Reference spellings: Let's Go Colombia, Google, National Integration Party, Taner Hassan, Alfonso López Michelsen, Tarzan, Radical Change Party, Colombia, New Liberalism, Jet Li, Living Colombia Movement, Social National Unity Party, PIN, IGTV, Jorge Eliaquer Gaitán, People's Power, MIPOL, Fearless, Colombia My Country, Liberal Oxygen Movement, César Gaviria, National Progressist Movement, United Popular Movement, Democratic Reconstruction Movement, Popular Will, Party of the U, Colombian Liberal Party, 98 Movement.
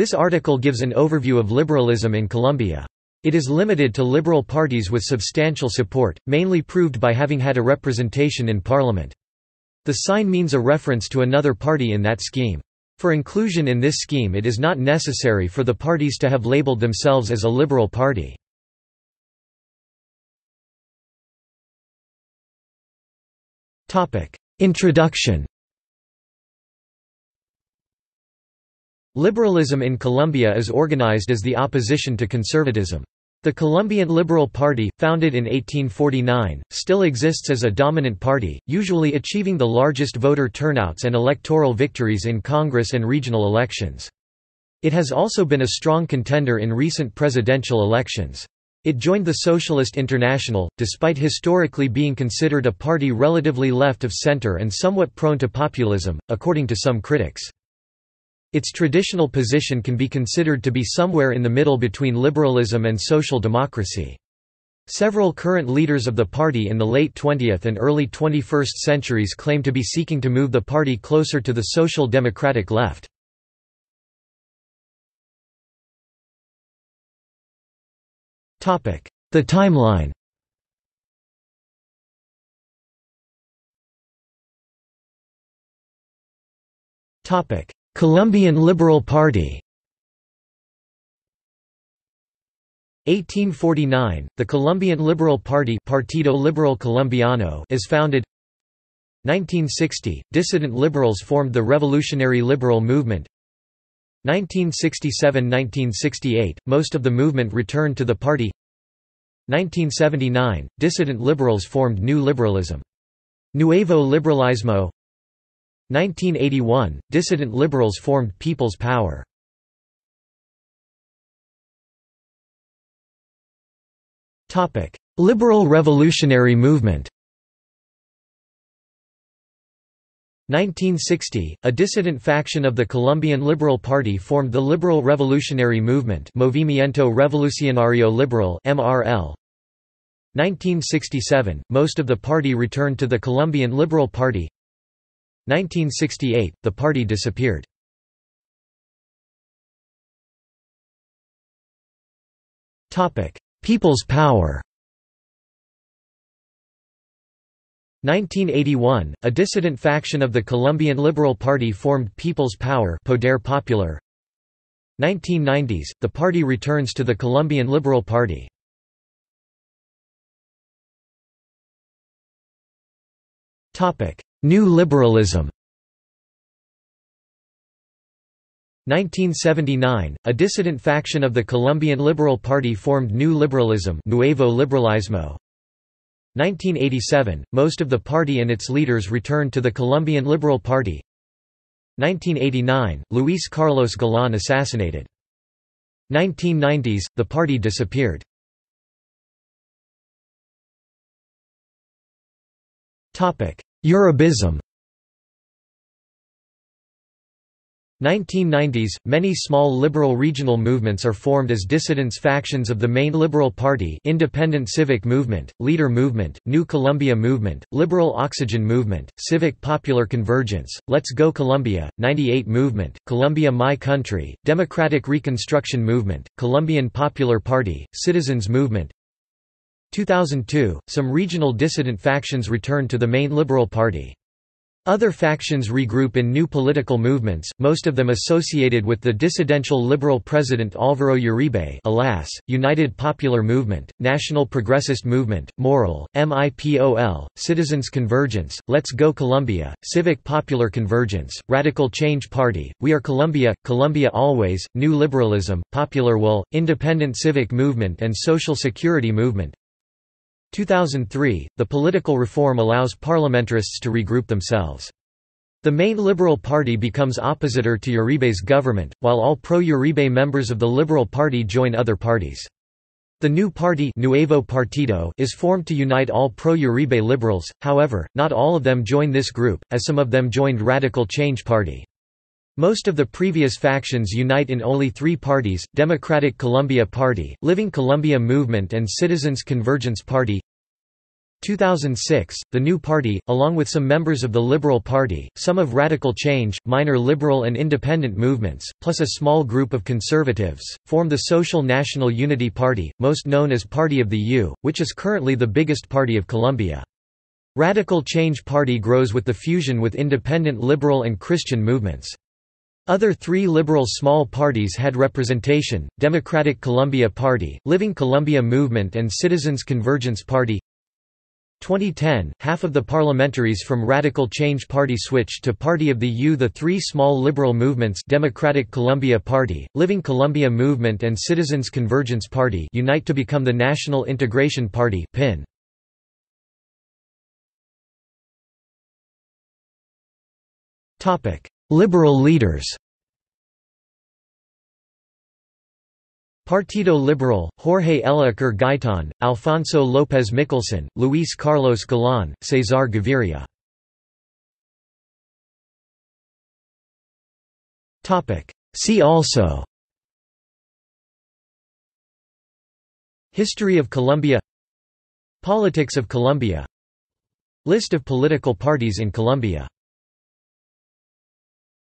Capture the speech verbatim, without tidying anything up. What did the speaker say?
This article gives an overview of liberalism in Colombia. It is limited to liberal parties with substantial support, mainly proved by having had a representation in parliament. The sign means a reference to another party in that scheme. For inclusion in this scheme, it is not necessary for the parties to have labeled themselves as a liberal party. Introduction. Liberalism in Colombia is organized as the opposition to conservatism. The Colombian Liberal Party, founded in eighteen forty-nine, still exists as a dominant party, usually achieving the largest voter turnouts and electoral victories in Congress and regional elections. It has also been a strong contender in recent presidential elections. It joined the Socialist International, despite historically being considered a party relatively left of center and somewhat prone to populism, according to some critics. Its traditional position can be considered to be somewhere in the middle between liberalism and social democracy. Several current leaders of the party in the late twentieth and early twenty-first centuries claim to be seeking to move the party closer to the social democratic left. The timeline. Colombian Liberal Party. eighteen forty-nine, the Colombian Liberal Party Partido Liberal Colombiano is founded. nineteen sixty, dissident liberals formed the Revolutionary Liberal Movement. nineteen sixty-seven to nineteen sixty-eight, most of the movement returned to the party. nineteen seventy-nine, dissident liberals formed New Liberalism. Nuevo Liberalismo. nineteen eighty-one, dissident liberals formed People's Power. Topic: Liberal Revolutionary Movement. nineteen sixty, a dissident faction of the Colombian Liberal Party formed the Liberal Revolutionary Movement, Movimiento Revolucionario Liberal (M R L). nineteen sixty-seven, most of the party returned to the Colombian Liberal Party. nineteen sixty-eight, the party disappeared. Topic: People's Power. nineteen eighty-one, a dissident faction of the Colombian Liberal Party formed People's Power, Poder Popular. nineteen nineties, the party returns to the Colombian Liberal Party. Topic: New Liberalism. nineteen seventy-nine, a dissident faction of the Colombian Liberal Party formed New Liberalism, Nuevo Liberalismo. nineteen eighty-seven, most of the party and its leaders returned to the Colombian Liberal Party. nineteen eighty-nine, Luis Carlos Galán assassinated. nineteen nineties, the party disappeared. Topic: Uribism. nineteen nineties, many small liberal regional movements are formed as dissidents factions of the main liberal party: Independent Civic Movement, Leader Movement, New Colombia Movement, Liberal Oxygen Movement, Civic Popular Convergence, Let's Go Colombia, ninety-eight Movement, Colombia My Country, Democratic Reconstruction Movement, Colombian Popular Party, Citizens Movement. two thousand two, some regional dissident factions returned to the main Liberal Party. Other factions regroup in new political movements, most of them associated with the dissidential Liberal President Álvaro Uribe. Alas, United Popular Movement, National Progressist Movement, Moral, MIPOL, Citizens Convergence, Let's Go Colombia, Civic Popular Convergence, Radical Change Party, We Are Colombia, Colombia Always, New Liberalism, Popular Will, Independent Civic Movement and Social Security Movement. two thousand three, the political reform allows parliamentarists to regroup themselves. The main Liberal Party becomes oppositor to Uribe's government, while all pro-Uribe members of the Liberal Party join other parties. The new party, Nuevo Partido, is formed to unite all pro-Uribe liberals. However, not all of them join this group, as some of them joined Radical Change Party. Most of the previous factions unite in only three parties: Democratic Colombia Party, Living Colombia Movement and Citizens Convergence Party. two thousand six, the New Party, along with some members of the Liberal Party, some of Radical Change, minor liberal and independent movements, plus a small group of conservatives, formed the Social National Unity Party, most known as Party of the U, which is currently the biggest party of Colombia. Radical Change Party grows with the fusion with independent liberal and Christian movements. Other three liberal small parties had representation: Democratic Colombia Party, Living Colombia Movement and Citizens Convergence Party. twenty ten, half of the parliamentaries from Radical Change Party switched to Party of the U. The three small liberal movements, Democratic Colombia Party, Living Colombia Movement and Citizens Convergence Party, unite to become the National Integration Party (P I N). Topic: Liberal leaders. Partido Liberal, Jorge Eliaquer Gaitán, Alfonso López Michelsen, Luis Carlos Galán, César Gaviria. See also: History of Colombia, Politics of Colombia, List of political parties in Colombia.